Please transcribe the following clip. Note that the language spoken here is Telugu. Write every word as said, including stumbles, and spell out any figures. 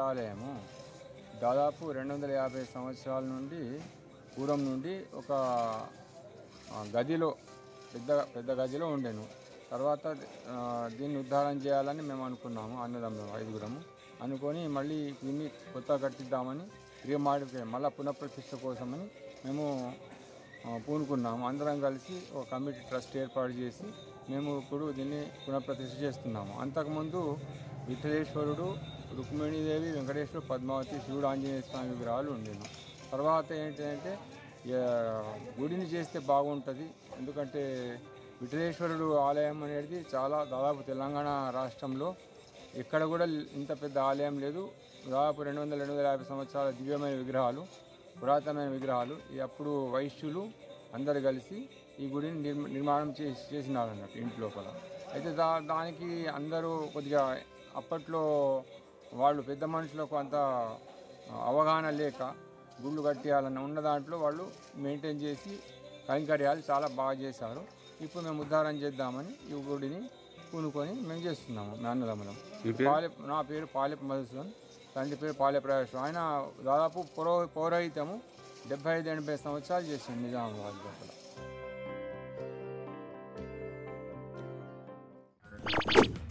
రాలేము దాదాపు दो सौ पचास సంవత్సరాల నుండి పూర్వం నుండి ఒక గదిలో పెద్ద పెద్ద గదిలో ఉండెను తర్వాత దీన్ని ఉద్ధారం చేయాలని మేము అనుకున్నాము అన్నదమ్ములం ఐదుగురము అనుకొని మళ్ళీ దీన్ని కొత్తగా కట్టిద్దామని రీమాడిఫై మళ్ళీ పునఃప్రతిష్ఠ కోసమని మేము పూనుకున్నాము అందరం కలిసి ఒక కమిటీ ట్రస్ట్ ఏర్పాటు చేసి మేము ఇప్పుడు దీన్ని పునఃప్రతిష్ఠ చేస్తున్నాము అంతకముందు విఠలేశ్వరుడు రుక్మిణీదేవి వెంకటేశ్వర పద్మావతి శివుడు ఆంజనేయ స్వామి విగ్రహాలు ఉండేను తర్వాత ఏంటంటే గుడిని చేస్తే బాగుంటుంది ఎందుకంటే విఠలేశ్వరుడు ఆలయం అనేది చాలా దాదాపు తెలంగాణ రాష్ట్రంలో ఎక్కడ కూడా ఇంత పెద్ద ఆలయం లేదు దాదాపు రెండు వందల రెండు వందల యాభై సంవత్సరాల దివ్యమైన విగ్రహాలు పురాతనమైన విగ్రహాలు అప్పుడు వైశ్యులు అందరు కలిసి ఈ గుడిని నిర్మాణం చేసి చేసినారు అన్నట్టు ఇంటి లోపల అయితే దా దానికి అందరూ కొద్దిగా అప్పట్లో వాళ్ళు పెద్ద మనుషులకు అంత అవగాహన లేక గుళ్ళు కట్టియాలన్న ఉన్న దాంట్లో వాళ్ళు మెయింటైన్ చేసి కైంకర్యాలు చాలా బాగా చేశారు ఇప్పుడు మేము ఉద్ధారం చేద్దామని ఈ గుడిని పూనుకొని మేము చేస్తున్నాము మా అన్నదమ్ములం పాలెప్ నా పేరు పాలెప్ మధుసూదన్ తండ్రి పేరు పాలెప్ రాజేశ్వర్ ఆయన దాదాపు పురో పౌరోహిత్యము డెబ్బై ఐదు ఎనభై సంవత్సరాలు చేశాడు నిజామాబాద్ లోపల